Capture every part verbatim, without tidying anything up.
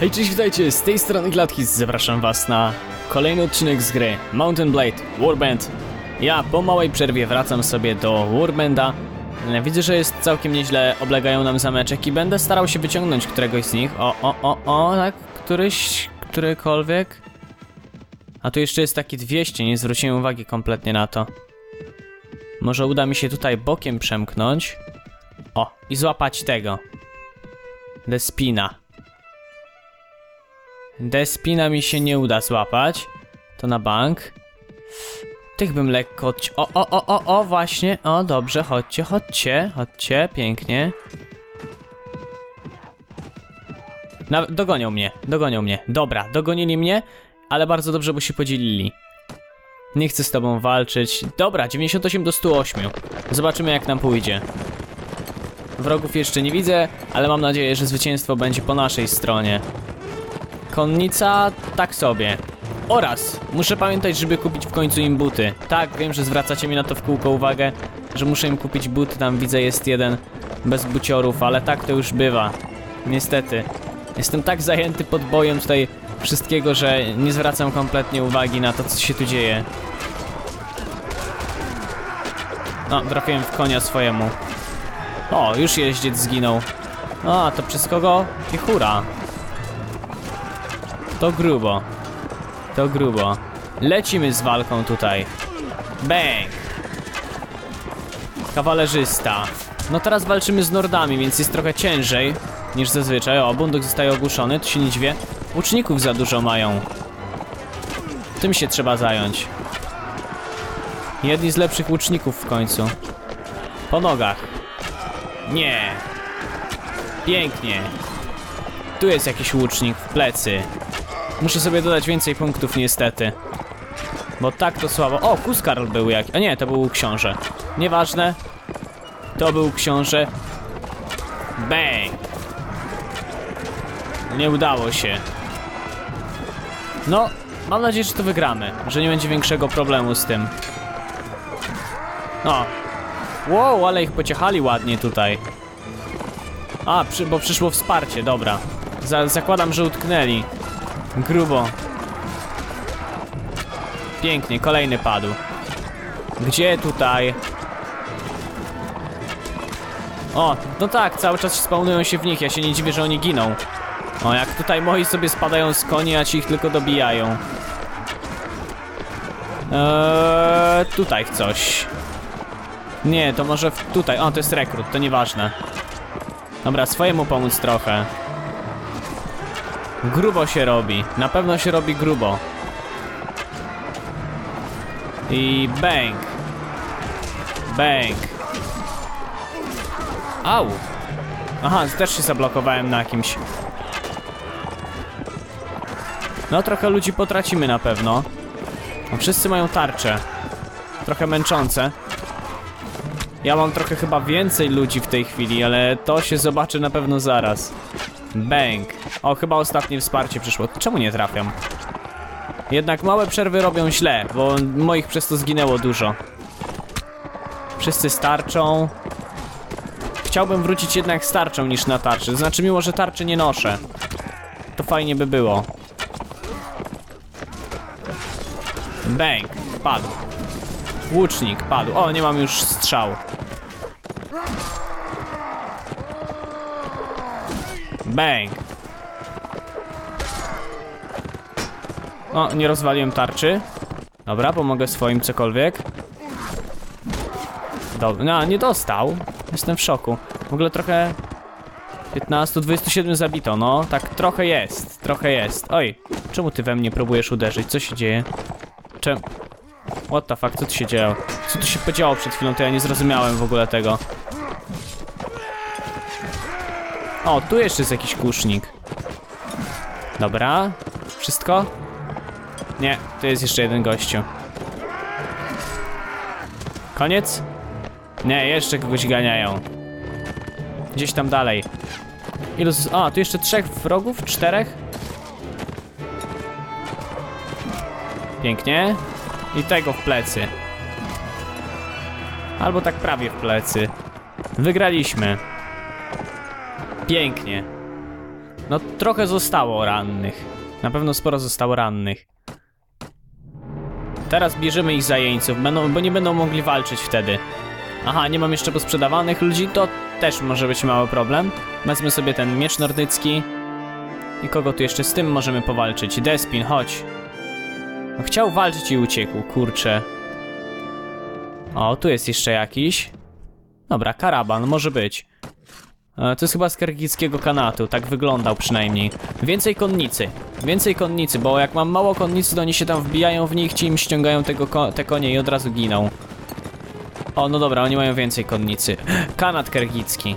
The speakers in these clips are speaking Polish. Hej, cześć, witajcie, z tej strony Gilathiss, zapraszam was na kolejny odcinek z gry Mountain Blade, Warband. Ja po małej przerwie wracam sobie do Warbanda. Widzę, że jest całkiem nieźle, oblegają nam zameczek i będę starał się wyciągnąć któregoś z nich. O, o, o, o, tak, któryś, którykolwiek. A tu jeszcze jest taki dwieście, nie zwróciłem uwagi kompletnie na to. Może uda mi się tutaj bokiem przemknąć. O, i złapać tego. Despina. Despina mi się nie uda złapać. To na bank. Tych bym lekko odci... O, o, o, o, o, właśnie. O, dobrze, chodźcie, chodźcie, chodźcie, pięknie. Naw dogonią mnie, dogonią mnie. Dobra, dogonili mnie, ale bardzo dobrze, bo się podzielili. Nie chcę z tobą walczyć. Dobra, dziewięćdziesiąt osiem do stu ośmiu. Zobaczymy, jak nam pójdzie. Wrogów jeszcze nie widzę, ale mam nadzieję, że zwycięstwo będzie po naszej stronie. Konnica, tak sobie. Oraz muszę pamiętać, żeby kupić w końcu im buty. Tak, wiem, że zwracacie mi na to w kółko uwagę, że muszę im kupić buty. Tam widzę, jest jeden bez buciorów, ale tak to już bywa. Niestety. Jestem tak zajęty pod bojem tutaj wszystkiego, że nie zwracam kompletnie uwagi na to, co się tu dzieje. No, trafiłem w konia swojemu. O, już jeździec zginął. A, to przez kogo? Pichura. To grubo. To grubo. Lecimy z walką tutaj. Bang! Kawalerzysta. No teraz walczymy z nordami, więc jest trochę ciężej niż zazwyczaj. O, bundok zostaje ogłuszony, to się nie dziwię. Łuczników za dużo mają. Tym się trzeba zająć. Jedni z lepszych łuczników w końcu. Po nogach. Nie. Pięknie. Tu jest jakiś łucznik w plecy. Muszę sobie dodać więcej punktów niestety. Bo tak to słabo. O, Kuskarl był jakiś. A nie, to był książę. Nieważne. To był książę. Bang. Nie udało się. No, mam nadzieję, że to wygramy. Że nie będzie większego problemu z tym. No. Wow, ale ich pociechali ładnie tutaj. A, przy, bo przyszło wsparcie, dobra. Za, zakładam, że utknęli. Grubo. Pięknie, kolejny padł. Gdzie tutaj? O, no tak, cały czas spawnują się w nich, ja się nie dziwię, że oni giną. O, jak tutaj moi sobie spadają z koni, a ci ich tylko dobijają. Eee, tutaj w coś. Nie, to może w, tutaj. O, to jest rekrut, to nieważne. Dobra, swojemu pomóc trochę. Grubo się robi. Na pewno się robi grubo. I bang. Bang. Au. Aha, też się zablokowałem na kimś. No trochę ludzi potracimy na pewno. No, wszyscy mają tarcze. Trochę męczące. Ja mam trochę chyba więcej ludzi w tej chwili, ale to się zobaczy na pewno zaraz. Bang. O, chyba ostatnie wsparcie przyszło. Czemu nie trafiam? Jednak małe przerwy robią źle, bo moich przez to zginęło dużo. Wszyscy starczą. Chciałbym wrócić jednak z tarczą niż na tarczy. Znaczy, mimo że tarczy nie noszę, to fajnie by było. Bang. Padł. Łucznik padł. O, nie mam już strzał. Bang. O, nie rozwaliłem tarczy. Dobra, pomogę swoim cokolwiek. Dobra, no, nie dostał. Jestem w szoku. W ogóle trochę... piętnaście, dwadzieścia siedem zabito, no. Tak trochę jest, trochę jest. Oj, czemu ty we mnie próbujesz uderzyć? Co się dzieje? Czemu? What the fuck, co tu się działo? Co tu się podziało przed chwilą, to ja nie zrozumiałem w ogóle tego. O, tu jeszcze jest jakiś kusznik. Dobra. Wszystko? Nie, tu jest jeszcze jeden gościu. Koniec? Nie, jeszcze kogoś ganiają. Gdzieś tam dalej. Ilu z... A, tu jeszcze trzech wrogów? Czterech? Pięknie. I tego w plecy. Albo tak prawie w plecy. Wygraliśmy. Pięknie. No trochę zostało rannych. Na pewno sporo zostało rannych. Teraz bierzemy ich zajęców, będą, bo nie będą mogli walczyć wtedy. Aha, nie mam jeszcze posprzedawanych ludzi, to też może być mały problem. Wezmę sobie ten miecz nordycki. I kogo tu jeszcze z tym możemy powalczyć? Despin, chodź. No, chciał walczyć i uciekł, kurczę. O, tu jest jeszcze jakiś. Dobra, karaban, może być. To jest chyba z kergickiego kanatu, tak wyglądał przynajmniej. Więcej konnicy, więcej konnicy, bo jak mam mało konnicy, to oni się tam wbijają w nich, ci im ściągają tego ko te konie i od razu giną. O, no dobra, oni mają więcej konnicy. Kanat kergicki.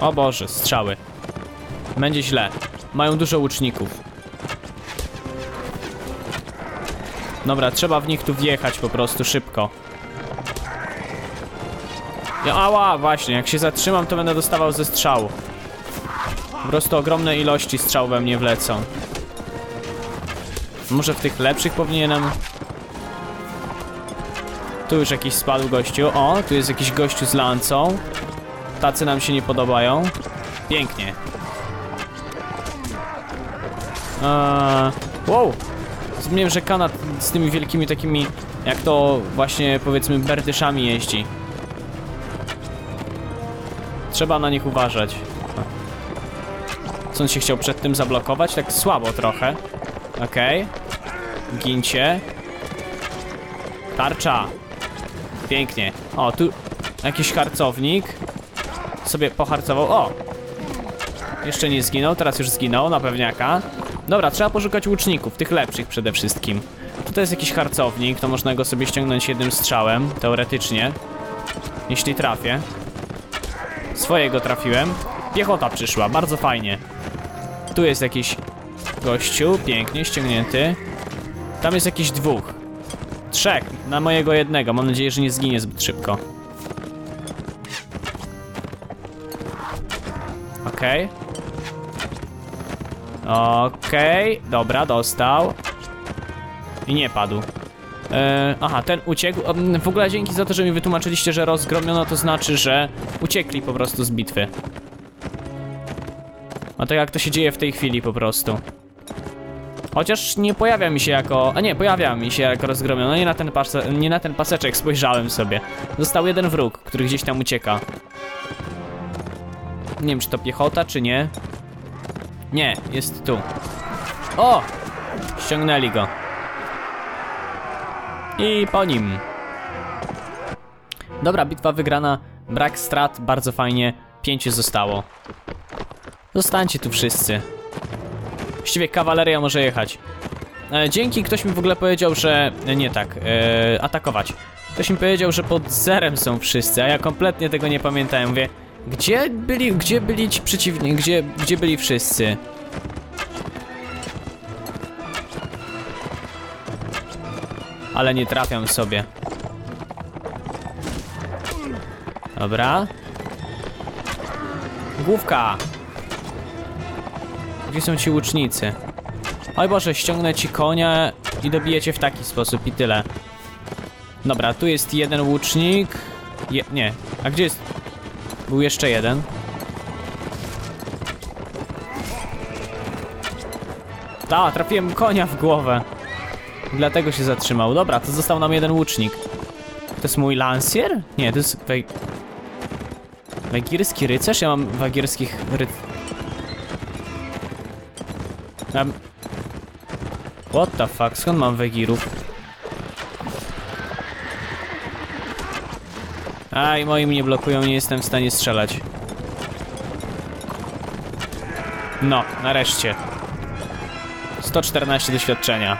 O Boże, strzały. Będzie źle. Mają dużo łuczników. Dobra, trzeba w nich tu wjechać po prostu szybko. Ała, właśnie, jak się zatrzymam, to będę dostawał ze strzału. Po prostu ogromne ilości strzał we mnie wlecą. Może w tych lepszych powinienem... Tu już jakiś spadł gościu. O, tu jest jakiś gościu z lancą. Tacy nam się nie podobają. Pięknie. Eee, wow! Zmieniłem, że kanat z tymi wielkimi takimi, jak to właśnie powiedzmy, berdyszami jeździ. Trzeba na nich uważać. Co on się chciał przed tym zablokować? Tak słabo trochę. Okej. Okay. Gincie. Tarcza. Pięknie. O, tu jakiś harcownik sobie poharcował. O! Jeszcze nie zginął, teraz już zginął na pewniaka. Dobra, trzeba poszukać łuczników, tych lepszych przede wszystkim. Tutaj jest jakiś harcownik, to można go sobie ściągnąć jednym strzałem, teoretycznie. Jeśli trafię. Swojego trafiłem. Piechota przyszła, bardzo fajnie. Tu jest jakiś gościu, pięknie ściągnięty. Tam jest jakiś dwóch. Trzech, na mojego jednego. Mam nadzieję, że nie zginie zbyt szybko. Okej. Okej, dobra, dostał. I nie padł. Eee, aha, ten uciekł. W ogóle dzięki za to, że mi wytłumaczyliście, że rozgromiono, to znaczy, że uciekli po prostu z bitwy. A tak jak to się dzieje w tej chwili po prostu. Chociaż nie pojawia mi się jako... A nie, pojawia mi się jako rozgromiona. Nie na ten, pase... nie na ten paseczek spojrzałem sobie. Został jeden wróg, który gdzieś tam ucieka. Nie wiem, czy to piechota, czy nie. Nie, jest tu. O! Ściągnęli go. I po nim. Dobra, bitwa wygrana. Brak strat, bardzo fajnie. Pięciu zostało. Zostańcie tu wszyscy. Właściwie kawaleria może jechać. E, dzięki, ktoś mi w ogóle powiedział, że... E, nie tak, e, atakować. Ktoś mi powiedział, że pod zerem są wszyscy, a ja kompletnie tego nie pamiętałem. Mówię, gdzie byli, gdzie byli ci przeciwni, gdzie, gdzie byli wszyscy? Ale nie trafiam sobie. Dobra. Główka. Gdzie są ci łucznicy? Oj Boże, ściągnę ci konia i dobiję cię w taki sposób i tyle. Dobra, tu jest jeden łucznik. Je nie, a gdzie jest? Był jeszcze jeden. Ta, trafiłem konia w głowę. Dlatego się zatrzymał. Dobra, to został nam jeden łucznik. To jest mój lancier? Nie, to jest... Waj... Wagirski rycerz? Ja mam wagierskich ry... Um. What the fuck? Skąd mam wegirów? Aj, moi mnie blokują, nie jestem w stanie strzelać. No, nareszcie. sto czternaście doświadczenia.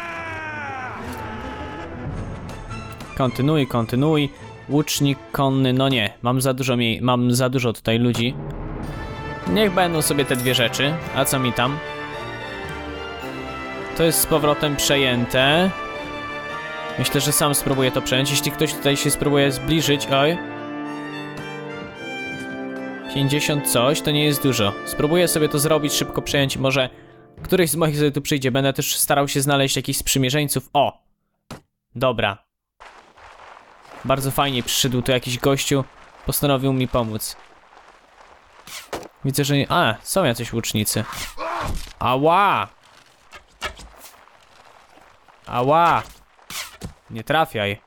Kontynuuj, kontynuuj. Łucznik konny, no nie. Mam za dużo mniej, mam za dużo tutaj ludzi. Niech będą sobie te dwie rzeczy. A co mi tam? To jest z powrotem przejęte. Myślę, że sam spróbuję to przejąć. Jeśli ktoś tutaj się spróbuje zbliżyć... Oj. pięćdziesiąt coś, to nie jest dużo. Spróbuję sobie to zrobić, szybko przejąć. Może któryś z moich sobie tu przyjdzie. Będę też starał się znaleźć jakichś sprzymierzeńców. O! Dobra. Bardzo fajnie przyszedł tu jakiś gościu. Postanowił mi pomóc. Widzę, że nie... A, są jacyś łucznicy. Ała! Ała! Nie trafiaj.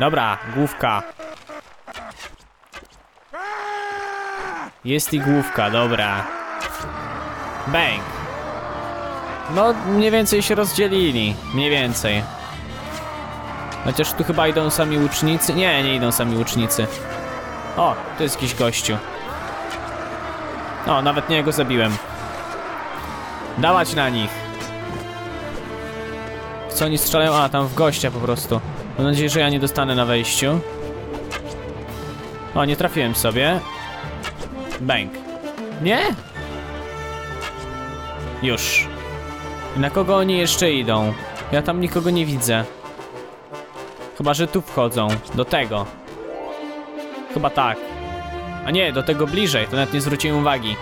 Dobra, główka. Jest i główka, dobra. Bang! No, mniej więcej się rozdzielili. Mniej więcej. Chociaż tu chyba idą sami łucznicy. Nie, nie idą sami łucznicy. O, tu jest jakiś gościu. O, nawet nie go zabiłem. Dawać na nich. W co oni strzelają? A, tam w gościa po prostu. Mam nadzieję, że ja nie dostanę na wejściu. O, nie trafiłem sobie. Bang. Nie? Już. Na kogo oni jeszcze idą? Ja tam nikogo nie widzę. Chyba, że tu wchodzą. Do tego. Chyba tak. A nie, do tego bliżej. To nawet nie zwróciłem uwagi.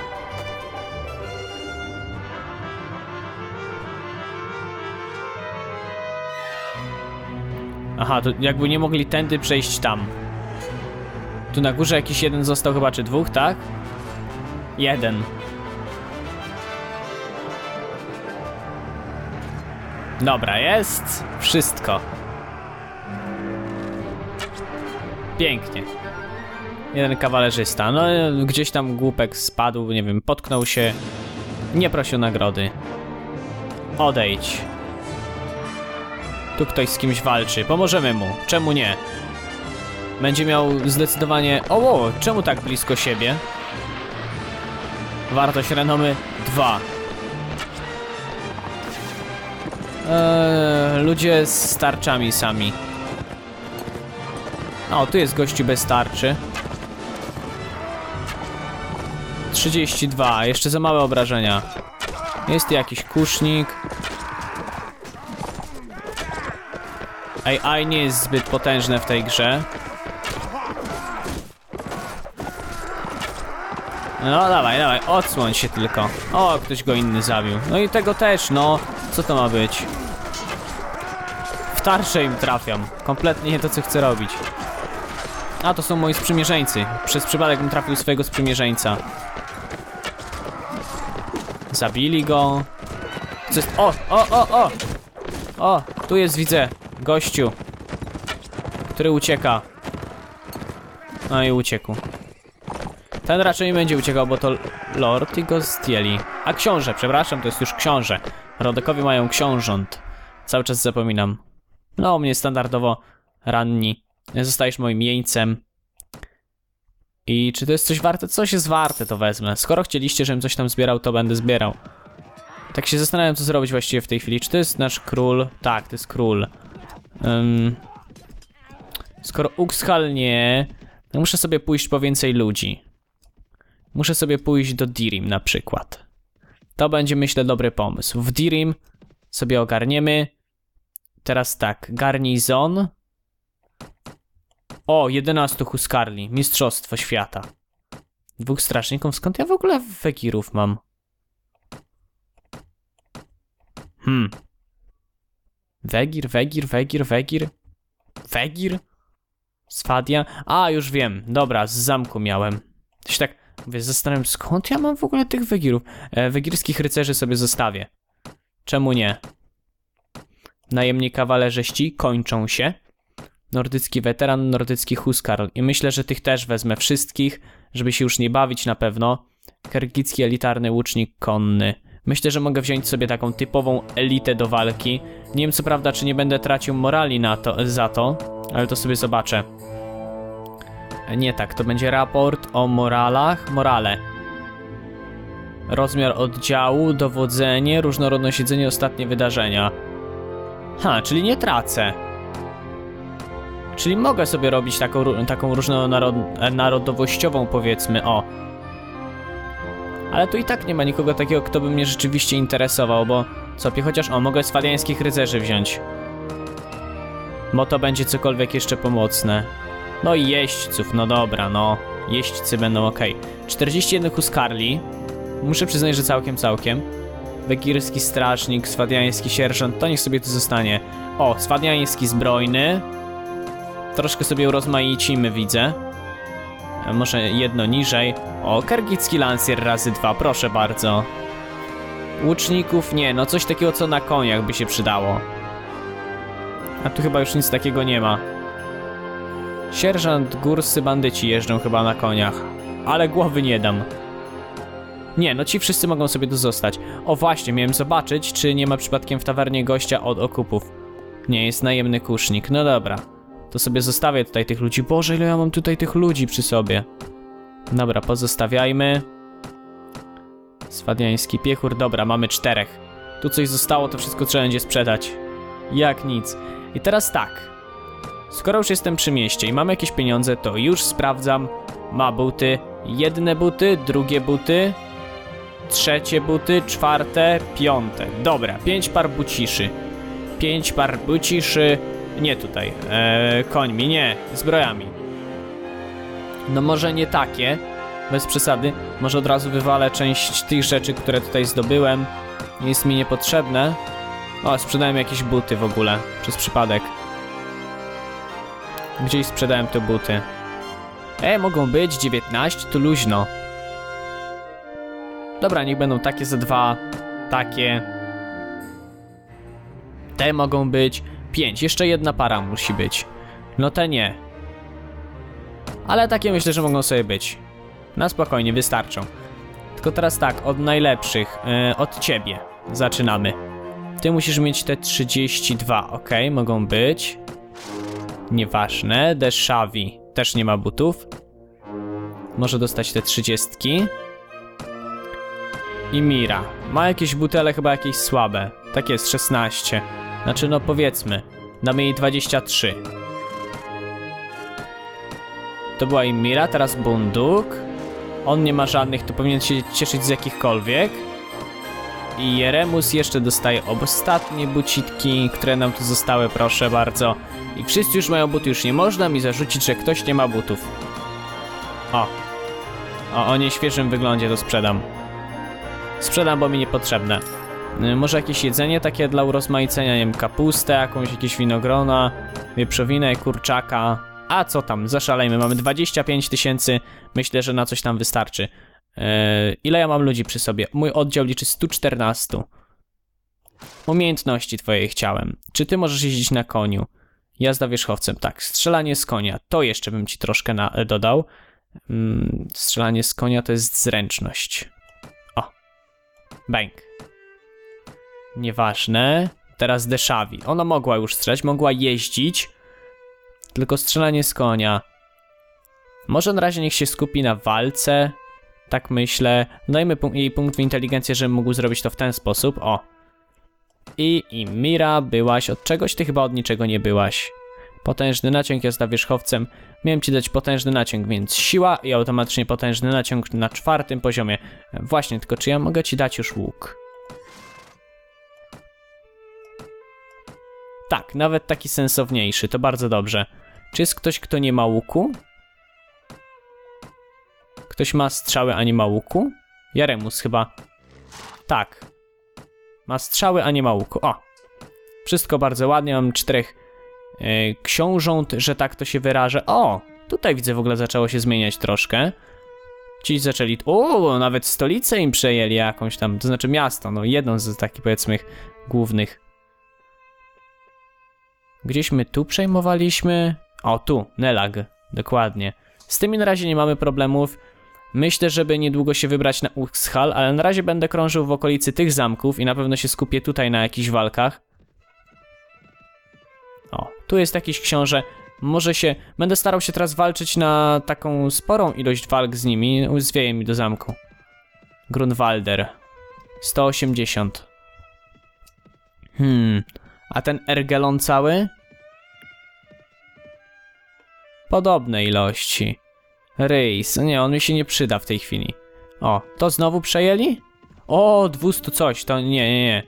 Aha, to jakby nie mogli tędy przejść tam. Tu na górze jakiś jeden został chyba, czy dwóch, tak? Jeden. Dobra, jest wszystko. Pięknie. Jeden kawalerzysta. No, gdzieś tam głupek spadł, nie wiem, potknął się. Nie prosił nagrody. Odejdź. Tu ktoś z kimś walczy. Pomożemy mu. Czemu nie? Będzie miał zdecydowanie... O, wow, czemu tak blisko siebie? Wartość renomy dwa. Eee, ludzie z tarczami sami. O, tu jest gościu bez tarczy. trzydzieści dwa. Jeszcze za małe obrażenia. Jest jakiś kusznik. A I nie jest zbyt potężne w tej grze. No dawaj, dawaj, odsłoń się tylko. O, ktoś go inny zabił. No i tego też, no. Co to ma być? W tarczę im trafiam. Kompletnie nie to, co chcę robić. A, to są moi sprzymierzeńcy. Przez przypadek bym trafił swojego sprzymierzeńca. Zabili go. Co jest? O, o, o, o! O, tu jest, widzę. Gościu, który ucieka. No i uciekł. Ten raczej nie będzie uciekał, bo to lord i go zdjęli. A książę, przepraszam, to jest już książę. Rodakowie mają książąt. Cały czas zapominam. No, mnie standardowo ranni. Zostajesz moim jeńcem. I czy to jest coś warte? Coś jest warte, to wezmę. Skoro chcieliście, żebym coś tam zbierał, to będę zbierał. Tak się zastanawiam, co zrobić właściwie w tej chwili. Czy to jest nasz król? Tak, to jest król. Um, skoro Ukshal nie, to muszę sobie pójść po więcej ludzi. Muszę sobie pójść do Dirim na przykład. To będzie, myślę, dobry pomysł. W Dirim sobie ogarniemy. Teraz tak, garnizon. O, jedenastu Kuskarli. Mistrzostwo świata. Dwóch strażników. Skąd ja w ogóle wekirów mam? Hmm. Wegir, Wegir, Wegir, Wegir. Wegir? Swadia? A, już wiem. Dobra, z zamku miałem. Coś tak, mówię, zastanawiam, skąd ja mam w ogóle tych Wegirów? E, wegirskich rycerzy sobie zostawię. Czemu nie? Najemni kawalerzyści kończą się. Nordycki weteran, nordycki Huskarl. I myślę, że tych też wezmę wszystkich, żeby się już nie bawić na pewno. Kergicki elitarny łucznik konny. Myślę, że mogę wziąć sobie taką typową elitę do walki. Nie wiem co prawda, czy nie będę tracił morali na to, za to, ale to sobie zobaczę. Nie tak, to będzie raport o moralach. Morale. Rozmiar oddziału, dowodzenie, różnorodność jedzenia, ostatnie wydarzenia. Ha, czyli nie tracę. Czyli mogę sobie robić taką, taką różnonarodowościową, powiedzmy, o. Ale tu i tak nie ma nikogo takiego, kto by mnie rzeczywiście interesował, bo... Co, chociaż o, mogę swadiańskich rycerzy wziąć. Bo to będzie cokolwiek jeszcze pomocne. No i jeźdźców, no dobra, no. Jeźdźcy będą ok. czterdzieści jeden Huskarli. Muszę przyznać, że całkiem, całkiem. Wegirski strażnik, swadiański sierżant, to niech sobie tu zostanie. O, swadiański zbrojny. Troszkę sobie urozmaicimy, widzę. może jedno niżej. O, kergicki lancier razy dwa, proszę bardzo. Łuczników nie, no coś takiego co na koniach by się przydało. A tu chyba już nic takiego nie ma. Sierżant, górscy bandyci jeżdżą chyba na koniach. Ale głowy nie dam. Nie, no ci wszyscy mogą sobie tu zostać. O właśnie, miałem zobaczyć, czy nie ma przypadkiem w tawernie gościa od okupów. Nie, jest najemny kusznik, no dobra. To sobie zostawię tutaj tych ludzi. Boże, ile ja mam tutaj tych ludzi przy sobie. Dobra, pozostawiajmy. Swadiański piechur, dobra, mamy czterech. Tu coś zostało, to wszystko trzeba będzie sprzedać. Jak nic. I teraz tak. Skoro już jestem przy mieście i mam jakieś pieniądze, to już sprawdzam. Ma buty. Jedne buty, drugie buty, trzecie buty, czwarte, piąte. Dobra, pięć par buciszy. Pięć par buciszy. Nie tutaj, eee, końmi, nie, zbrojami. No może nie takie, bez przesady. Może od razu wywalę część tych rzeczy, które tutaj zdobyłem. Jest mi niepotrzebne. O, sprzedałem jakieś buty w ogóle, przez przypadek. Gdzieś sprzedałem te buty. E, mogą być dziewiętnaście, to luźno. Dobra, niech będą takie za dwa. Takie. Te mogą być pięć, jeszcze jedna para musi być. No te nie. Ale takie myślę, że mogą sobie być. Na spokojnie, wystarczą. Tylko teraz tak, od najlepszych, yy, od ciebie zaczynamy. Ty musisz mieć te trzydzieści dwa, ok, mogą być. Nieważne, Deshavi też nie ma butów. Może dostać te trzydziestki. I Mira. Ma jakieś buty, ale chyba jakieś słabe. Tak jest, szesnaście. Znaczy no powiedzmy, damy jej dwadzieścia trzy. To była i Mira, teraz Bunduk. On nie ma żadnych, to powinien się cieszyć z jakichkolwiek. I Jeremus jeszcze dostaje ostatnie bucitki, które nam tu zostały, proszę bardzo. I wszyscy już mają buty, już nie można mi zarzucić, że ktoś nie ma butów. O. O, o nieświeżym wyglądzie to sprzedam. Sprzedam, bo mi niepotrzebne. Yy, może jakieś jedzenie takie dla urozmaicenia, nie wiem, kapustę, jakąś, jakieś winogrona, wieprzowinę, kurczaka. A co tam, zaszalejmy, mamy dwadzieścia pięć tysięcy, myślę, że na coś tam wystarczy. Yy, ile ja mam ludzi przy sobie? Mój oddział liczy sto czternaście. Umiejętności twojej chciałem. Czy ty możesz jeździć na koniu? Jazda wierzchowcem, tak, strzelanie z konia, to jeszcze bym ci troszkę na, dodał. Mm, strzelanie z konia to jest zręczność. O, bang. Nieważne, teraz Deshavi, ona mogła już strzelać, mogła jeździć, tylko strzelanie z konia. Może na razie niech się skupi na walce, tak myślę. Dajmy punk jej punkt w inteligencję, żebym mógł zrobić to w ten sposób, o. I, i Mira, byłaś od czegoś? Ty chyba od niczego nie byłaś. Potężny naciąg, jazda wierzchowcem. Miałem ci dać potężny naciąg, więc siła i automatycznie potężny naciąg na czwartym poziomie. Właśnie, tylko czy ja mogę ci dać już łuk? Tak, nawet taki sensowniejszy, to bardzo dobrze. Czy jest ktoś, kto nie ma łuku? Ktoś ma strzały, a nie ma łuku? Jaremus chyba. Tak. Ma strzały, a nie ma łuku. O! Wszystko bardzo ładnie, mam czterech yy, książąt, że tak to się wyrażę. O! Tutaj widzę w ogóle zaczęło się zmieniać troszkę. Ci zaczęli... O! Nawet stolicę im przejęli jakąś tam, to znaczy miasto, no jedną z takich powiedzmy głównych. Gdzieś my tu przejmowaliśmy... O, tu, Nelag, dokładnie. Z tymi na razie nie mamy problemów. Myślę, żeby niedługo się wybrać na Ukshal, ale na razie będę krążył w okolicy tych zamków i na pewno się skupię tutaj na jakichś walkach. O, tu jest jakiś książę. Może się... Będę starał się teraz walczyć na taką sporą ilość walk z nimi. Zwieje mi do zamku. Grunwalder. sto osiemdziesiąt. Hmm... A ten Ergelon cały? Podobne ilości. Rejs, nie, on mi się nie przyda w tej chwili. O, to znowu przejęli? O, dwieście coś, to nie, nie, nie.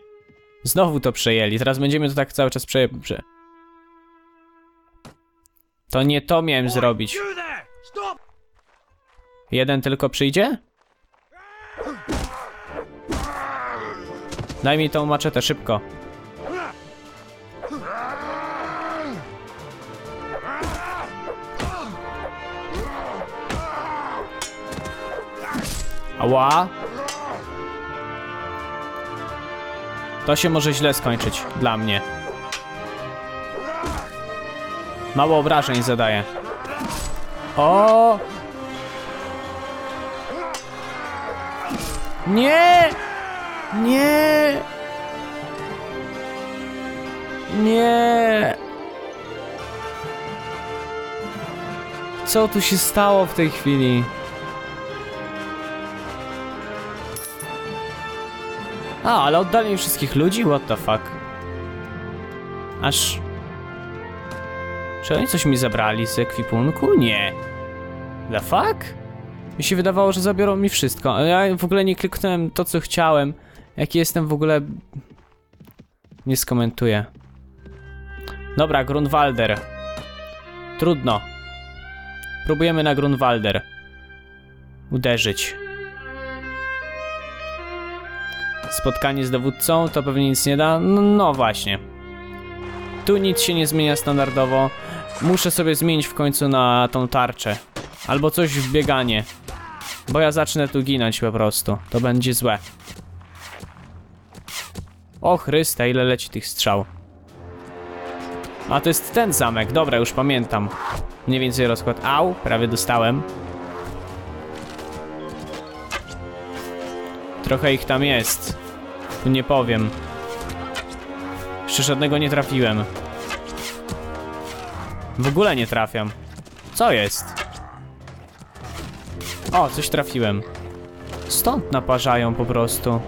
Znowu to przejęli, teraz będziemy to tak cały czas przeje... Prze... To nie to miałem zrobić. Jeden tylko przyjdzie? Daj mi tą maczetę, szybko. Ała. To się może źle skończyć dla mnie. Mało obrażeń zadaję. O! Nie! Nie! Nie! Co tu się stało w tej chwili? A, ale oddalenie wszystkich ludzi? What the fuck? Aż... Czy oni coś mi zabrali z ekwipunku? Nie. The fuck? Mi się wydawało, że zabiorą mi wszystko. Ja w ogóle nie kliknąłem to, co chciałem. Jaki jestem w ogóle... Nie skomentuję. Dobra, Grunwalder. Trudno. Próbujemy na Grunwalder uderzyć. Spotkanie z dowódcą to pewnie nic nie da. No, no właśnie. Tu nic się nie zmienia standardowo. Muszę sobie zmienić w końcu na tą tarczę. Albo coś w bieganie. Bo ja zacznę tu ginąć po prostu. To będzie złe. O Chryste, ile leci tych strzał. A to jest ten zamek. Dobra, już pamiętam. Mniej więcej rozkład. Au, prawie dostałem. Trochę ich tam jest. Nie powiem. Jeszcze żadnego nie trafiłem. W ogóle nie trafiam. Co jest? O, coś trafiłem. Stąd naparzają po prostu.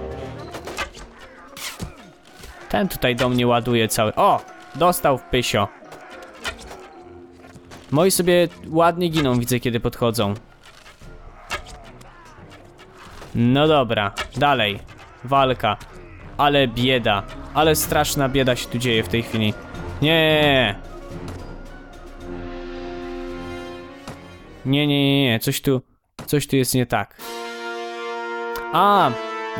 Ten tutaj do mnie ładuje cały... O! Dostał w pysio. Moi sobie ładnie giną, widzę, kiedy podchodzą. No dobra, dalej. Walka. Ale bieda. Ale straszna bieda się tu dzieje w tej chwili. Nie. Nie, nie, nie, nie. Coś tu... Coś tu jest nie tak. A,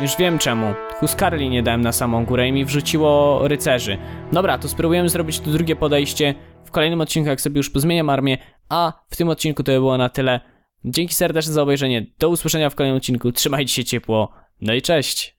już wiem czemu. Kuskarli nie dałem na samą górę i mi wrzuciło rycerzy. Dobra, to spróbujemy zrobić tu drugie podejście. W kolejnym odcinku, jak sobie już pozmieniam armię. A w tym odcinku to by było na tyle. Dzięki serdeczne za obejrzenie. Do usłyszenia w kolejnym odcinku. Trzymajcie się ciepło. No i cześć.